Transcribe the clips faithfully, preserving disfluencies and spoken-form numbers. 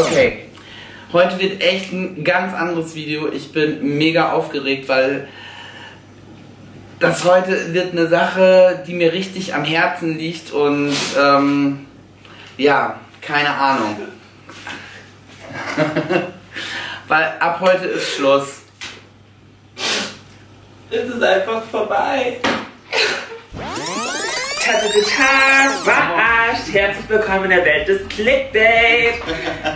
Okay, heute wird echt ein ganz anderes Video. Ich bin mega aufgeregt, weil das heute wird eine Sache, die mir richtig am Herzen liegt und ähm, ja, keine Ahnung. Weil ab heute ist Schluss. Es ist einfach vorbei. Verarscht. Herzlich willkommen in der Welt des Clickbait.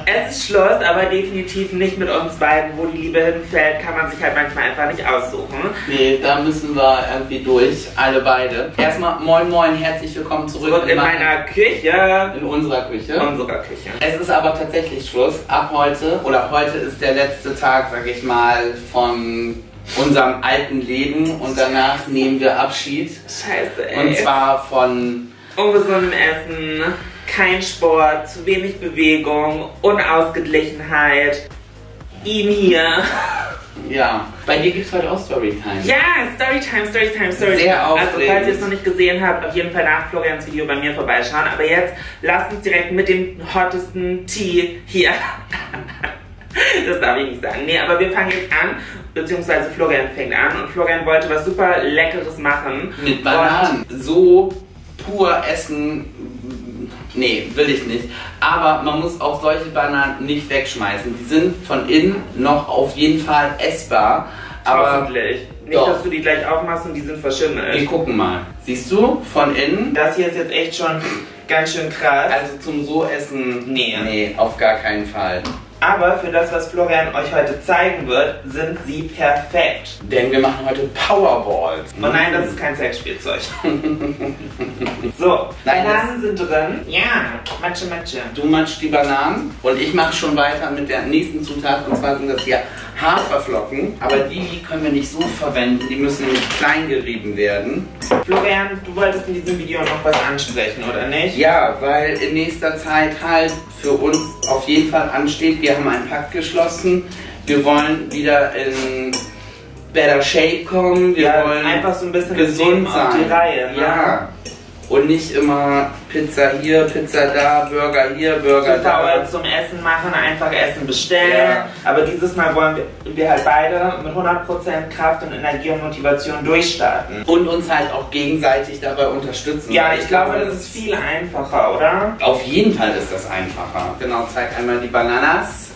Es ist Schluss, aber definitiv nicht mit uns beiden. Wo die Liebe hinfällt, kann man sich halt manchmal einfach nicht aussuchen. Nee, da müssen wir irgendwie durch, alle beide. Erstmal moin moin, herzlich willkommen zurück, zurück in, in meiner Küche. In unserer Küche. Unserer Küche. Es ist aber tatsächlich Schluss. Ab heute, oder heute ist der letzte Tag, sag ich mal, von unserem alten Leben und danach nehmen wir Abschied. Scheiße, ey. Und zwar von ungesundem Essen, kein Sport, zu wenig Bewegung, Unausgeglichenheit. Ihm hier. Ja, bei dir gibt es heute auch Storytime. Ja, Storytime, Storytime, Storytime. Sehr aufregend. Also falls ihr es noch nicht gesehen habt, auf jeden Fall nach Florians Video bei mir vorbeischauen. Aber jetzt lasst uns direkt mit dem hottesten Tee hier. Das darf ich nicht sagen. Nee, aber wir fangen jetzt an, beziehungsweise Florian fängt an und Florian wollte was super Leckeres machen. Mit Bananen. Und so pur essen, nee, will ich nicht. Aber man muss auch solche Bananen nicht wegschmeißen. Die sind von innen noch auf jeden Fall essbar. Aber hoffentlich. Nicht, doch, dass du die gleich aufmachst und die sind verschimmelt. Wir gucken mal. Siehst du, von innen? Das hier ist jetzt echt schon ganz schön krass. Also zum so essen, nee, nee, auf gar keinen Fall. Aber für das, was Florian euch heute zeigen wird, sind sie perfekt. Denn wir machen heute Powerballs. Oh nein, das ist kein Sexspielzeug. So, nein, Bananen sind drin. Ja, Matsche, Matsche. Du matschst die Bananen und ich mache schon weiter mit der nächsten Zutat. Und zwar sind das hier Haferflocken. Aber die können wir nicht so verwenden. Die müssen klein gerieben werden. Florian, du wolltest in diesem Video noch was ansprechen, oder nicht? Ja, weil in nächster Zeit halt für uns auf jeden Fall ansteht. Wir haben einen Pakt geschlossen. Wir wollen wieder in better shape kommen. Wir ja, wollen einfach so ein bisschen gesund sein. Auf die Reihe, ne? Ja. Und nicht immer Pizza hier, Pizza da, Burger hier, Burger da. Zum Essen machen, einfach Essen bestellen. Ja. Aber dieses Mal wollen wir, wir halt beide mit hundert Prozent Kraft und Energie und Motivation durchstarten. Und uns halt auch gegenseitig dabei unterstützen. Ja, ich glaube, das ist viel einfacher, oder? Auf jeden Fall ist das einfacher. Genau, zeig einmal die Bananas.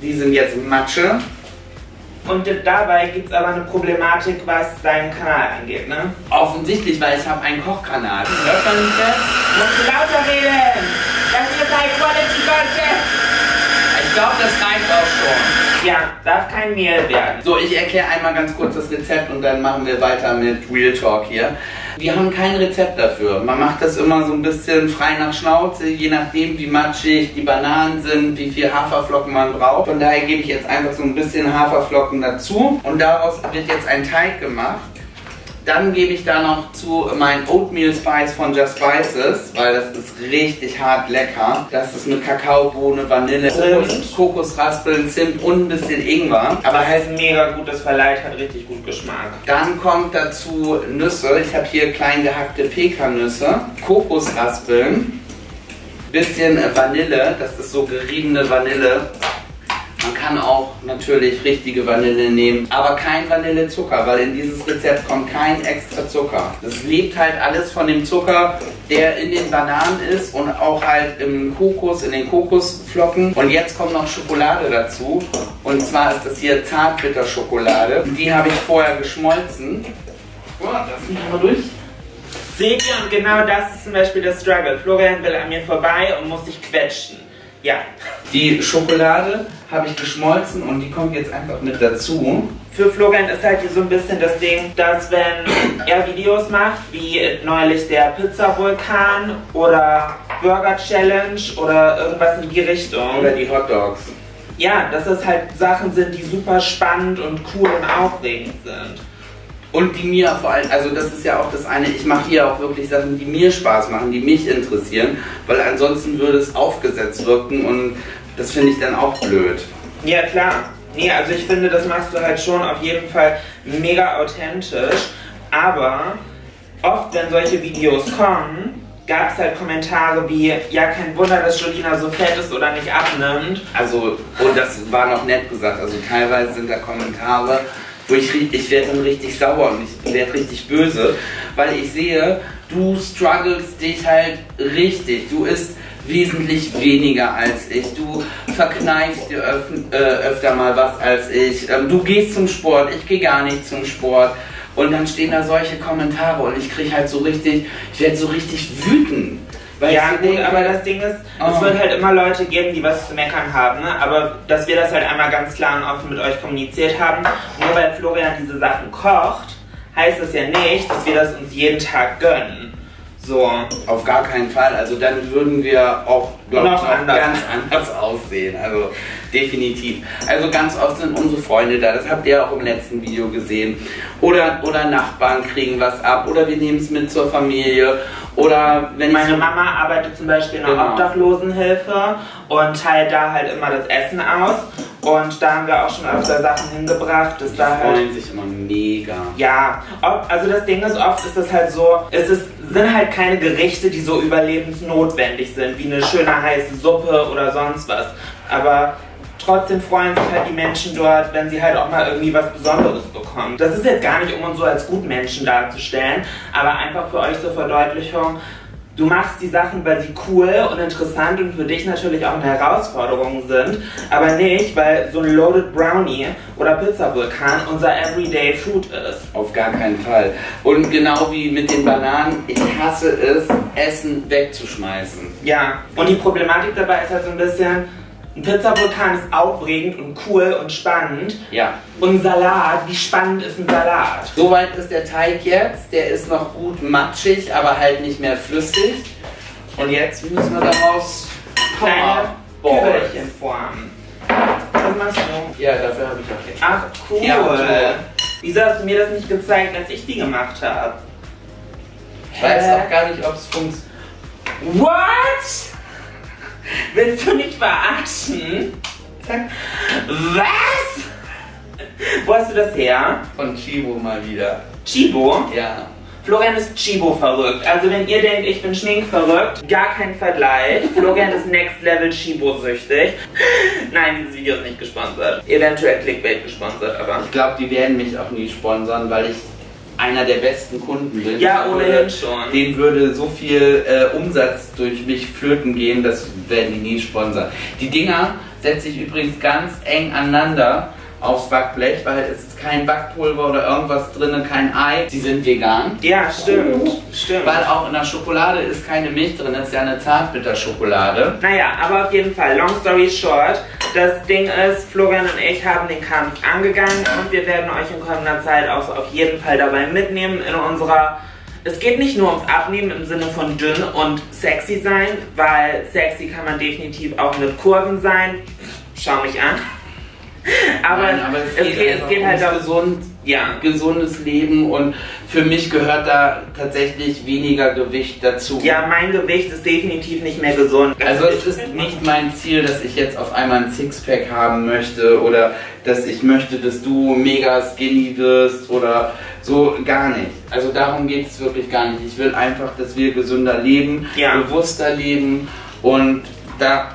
Die sind jetzt Matsche. Und dabei gibt es aber eine Problematik, was deinen Kanal angeht, ne? Offensichtlich, weil ich habe einen Kochkanal. Hört man nicht das? Musst du lauter reden! Das ist High Quality Content! Ich glaube, das reicht auch schon. Ja, darf kein Mehl werden. So, ich erkläre einmal ganz kurz das Rezept und dann machen wir weiter mit Real Talk hier. Wir haben kein Rezept dafür. Man macht das immer so ein bisschen frei nach Schnauze, je nachdem wie matschig die Bananen sind, wie viel Haferflocken man braucht. Von daher gebe ich jetzt einfach so ein bisschen Haferflocken dazu und daraus wird jetzt ein Teig gemacht. Dann gebe ich da noch zu mein Oatmeal Spice von Just Spices, weil das ist richtig hart lecker. Das ist mit Kakaobohne, Vanille, Zimt, Kokosraspeln, Zimt und ein bisschen Ingwer. Aber das heißt mega gut, das verleiht, hat richtig gut Geschmack. Dann kommt dazu Nüsse. Ich habe hier klein gehackte Pekannüsse, Kokosraspeln, bisschen Vanille. Das ist so geriebene Vanille. Man kann auch natürlich richtige Vanille nehmen, aber kein Vanillezucker, weil in dieses Rezept kommt kein extra Zucker. Das lebt halt alles von dem Zucker, der in den Bananen ist und auch halt im Kokos, in den Kokosflocken. Und jetzt kommt noch Schokolade dazu. Und zwar ist das hier Zartbitterschokolade. Die habe ich vorher geschmolzen. Oh, das nicht mal durch. Seht ihr, und genau das ist zum Beispiel der Struggle. Florian will an mir vorbei und muss sich quetschen. Ja. Die Schokolade habe ich geschmolzen und die kommt jetzt einfach mit dazu. Für Florian ist halt so ein bisschen das Ding, dass wenn er Videos macht, wie neulich der Pizza-Vulkan oder Burger-Challenge oder irgendwas in die Richtung. Oder die Hotdogs. Ja, dass das halt Sachen sind, die super spannend und cool und aufregend sind. Und die mir vor allem, also das ist ja auch das eine, ich mache hier auch wirklich Sachen, die mir Spaß machen, die mich interessieren, weil ansonsten würde es aufgesetzt wirken und das finde ich dann auch blöd. Ja klar, nee, also ich finde, das machst du halt schon auf jeden Fall mega authentisch, aber oft, wenn solche Videos kommen, gab es halt Kommentare wie, ja, kein Wunder, dass Jolina so fett ist oder nicht abnimmt. Also, und das war noch nett gesagt, also teilweise sind da Kommentare, wo ich, ich werde dann richtig sauer und ich werde richtig böse, weil ich sehe, du struggles dich halt richtig, du isst wesentlich weniger als ich, du verkneifst dir öf äh, öfter mal was als ich, ähm, du gehst zum Sport, ich gehe gar nicht zum Sport. Und dann stehen da solche Kommentare und ich kriege halt so richtig, ich werde so richtig wütend. Weil ja, gut, aber das Ding ist, oh. es wird halt immer Leute geben, die was zu meckern haben, ne? Aber dass wir das halt einmal ganz klar und offen mit euch kommuniziert haben, nur weil Florian diese Sachen kocht, heißt das ja nicht, dass wir das uns jeden Tag gönnen. So. Auf gar keinen Fall, also dann würden wir auch, glaube ich, anders. ganz anders aussehen, also definitiv. Also ganz oft sind unsere Freunde da, das habt ihr auch im letzten Video gesehen. Oder, oder Nachbarn kriegen was ab, oder wir nehmen es mit zur Familie. Oder wenn Meine ich Mama arbeitet zum Beispiel in einer genau. Obdachlosenhilfe und teilt da halt immer das Essen aus. Und da haben wir auch schon öfter Sachen hingebracht, dass die da halt... Die freuen sich immer mega. Ja, ob, also das Ding ist, oft ist das halt so, es ist, sind halt keine Gerichte, die so überlebensnotwendig sind, wie eine schöne heiße Suppe oder sonst was. Aber trotzdem freuen sich halt die Menschen dort, wenn sie halt auch mal irgendwie was Besonderes bekommen. Das ist jetzt gar nicht, um uns so als Gutmenschen darzustellen, aber einfach für euch zur Verdeutlichung, du machst die Sachen, weil sie cool und interessant und für dich natürlich auch eine Herausforderung sind, aber nicht, weil so ein Loaded Brownie oder Pizza-Vulkan unser Everyday Food ist. Auf gar keinen Fall. Und genau wie mit den Bananen, ich hasse es, Essen wegzuschmeißen. Ja, und die Problematik dabei ist halt so ein bisschen... Ein Pizza-Vulkan ist aufregend und cool und spannend. Ja. Und ein Salat, wie spannend ist ein Salat? Soweit ist der Teig jetzt. Der ist noch gut matschig, aber halt nicht mehr flüssig. Und jetzt müssen wir daraus kleine Bällchen formen. Was machst du? Ja, dafür habe ich auch jetzt. Ach, cool. Ja, wieso hast du mir das nicht gezeigt, als ich die gemacht habe? Ich weiß auch gar nicht, ob es funktioniert. What? Willst du nicht verarschen? Was? Wo hast du das her? Von Tchibo mal wieder. Tchibo? Ja. Florian ist Tchibo verrückt. Also wenn ihr denkt, ich bin schminkverrückt, gar kein Vergleich. Florian ist Next Level Tchibo süchtig. Nein, dieses Video ist nicht gesponsert. Eventuell Clickbait gesponsert, aber... Ich glaube, die werden mich auch nie sponsern, weil ich... einer der besten Kunden bin. Ja, ohnehin schon. Den würde so viel äh, Umsatz durch mich flöten gehen, das werden die nie sponsern. Die Dinger setze ich übrigens ganz eng aneinander aufs Backblech, weil es ist kein Backpulver oder irgendwas drin, kein Ei. Die sind vegan. Ja, stimmt. stimmt. Weil auch in der Schokolade ist keine Milch drin, das ist ja eine Zartbitterschokolade. Naja, aber auf jeden Fall, long story short, das Ding ist, Florian und ich haben den Kampf angegangen und wir werden euch in kommender Zeit auch auf jeden Fall dabei mitnehmen in unserer... Es geht nicht nur ums Abnehmen im Sinne von dünn und sexy sein, weil sexy kann man definitiv auch mit Kurven sein. Schau mich an. Aber, Nein, aber es, es geht, geht, es geht halt um gesund, ja. gesundes Leben und für mich gehört da tatsächlich weniger Gewicht dazu. Ja, mein Gewicht ist definitiv nicht mehr gesund. Also es ist nicht mein Ziel, dass ich jetzt auf einmal ein Sixpack haben möchte oder dass ich möchte, dass du mega skinny wirst oder so, gar nicht. Also darum geht es wirklich gar nicht. Ich will einfach, dass wir gesünder leben, ja. bewusster leben und da...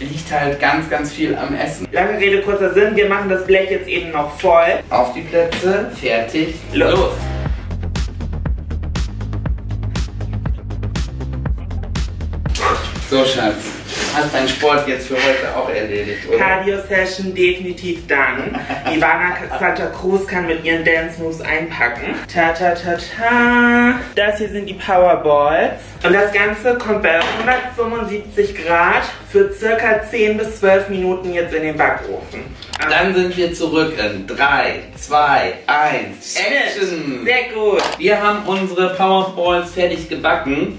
liegt halt ganz, ganz viel am Essen. Lange Rede, kurzer Sinn, wir machen das Blech jetzt eben noch voll. Auf die Plätze, fertig, los! los. So, Schatz, hast deinen Sport jetzt für heute auch erledigt, oder? Cardio-Session definitiv dann. Ivana Santa Cruz kann mit ihren Dance-Moves einpacken. Ta, ta, ta, ta. Das hier sind die Powerballs. Und das Ganze kommt bei hundertfünfundsiebzig Grad für circa zehn bis zwölf Minuten jetzt in den Backofen. Dann sind wir zurück in drei, zwei, eins, Action! Sehr gut! Wir haben unsere Powerballs fertig gebacken.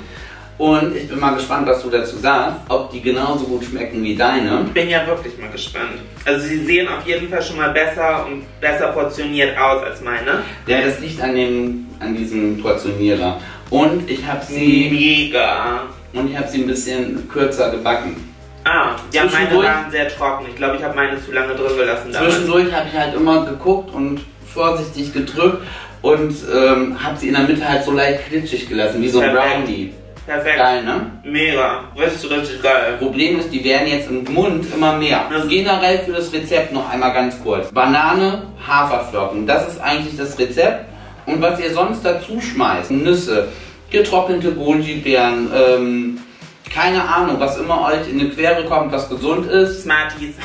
Und ich bin mal gespannt, was du dazu sagst, ob die genauso gut schmecken wie deine. Ich bin ja wirklich mal gespannt. Also sie sehen auf jeden Fall schon mal besser und besser portioniert aus als meine. Ja, das liegt an, dem, an diesem Portionierer. Und ich habe sie... Mega! Und ich habe sie ein bisschen kürzer gebacken. Ah, ja, meine waren sehr trocken. Ich glaube, ich habe meine zu lange drin gelassen. Zwischendurch habe ich halt immer geguckt und vorsichtig gedrückt und ähm, habe sie in der Mitte halt so leicht klitschig gelassen, wie so ein Brownie. Perfekt. Geil, ne? Mega. Das ist richtig geil. Problem ist, die werden jetzt im Mund immer mehr. Das generell für das Rezept noch einmal ganz kurz. Banane, Haferflocken. Das ist eigentlich das Rezept. Und was ihr sonst dazu schmeißt, Nüsse, getrocknete Goji-Beeren, ähm, keine Ahnung, was immer euch in die Quere kommt, was gesund ist. Smarties.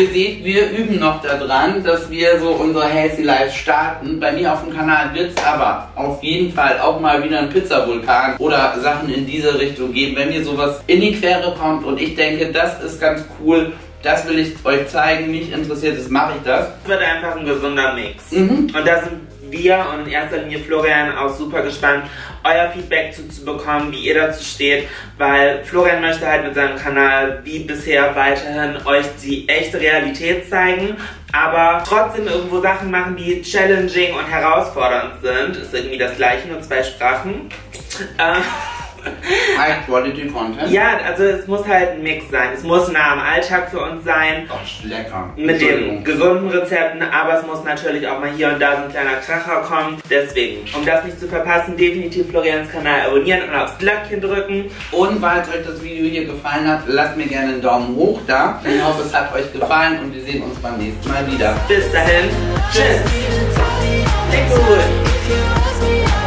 Ihr seht, wir üben noch daran, dass wir so unsere Healthy Life starten. Bei mir auf dem Kanal wird es aber auf jeden Fall auch mal wieder ein Pizzavulkan oder Sachen in diese Richtung geben, wenn ihr sowas in die Quere kommt und ich denke, das ist ganz cool. Das will ich euch zeigen, mich interessiert ist, mache ich das. Es wird einfach ein gesunder Mix. Mhm. Und da sind wir und in erster Linie Florian auch super gespannt, euer Feedback zu, zu bekommen, wie ihr dazu steht. Weil Florian möchte halt mit seinem Kanal wie bisher weiterhin euch die echte Realität zeigen, aber trotzdem irgendwo Sachen machen, die challenging und herausfordernd sind. Ist irgendwie das Gleiche, nur zwei Sprachen. Äh, High Quality Content? Ja, also es muss halt ein Mix sein. Es muss nah am Alltag für uns sein. Ach, lecker. Mit den gesunden Rezepten, aber es muss natürlich auch mal hier und da so ein kleiner Kracher kommen. Deswegen, um das nicht zu verpassen, definitiv Florians Kanal abonnieren und aufs Glöckchen drücken. Und falls euch das Video hier gefallen hat, lasst mir gerne einen Daumen hoch da. Ich hoffe, es hat euch gefallen und wir sehen uns beim nächsten Mal wieder. Bis dahin. Tschüss. Tschüss.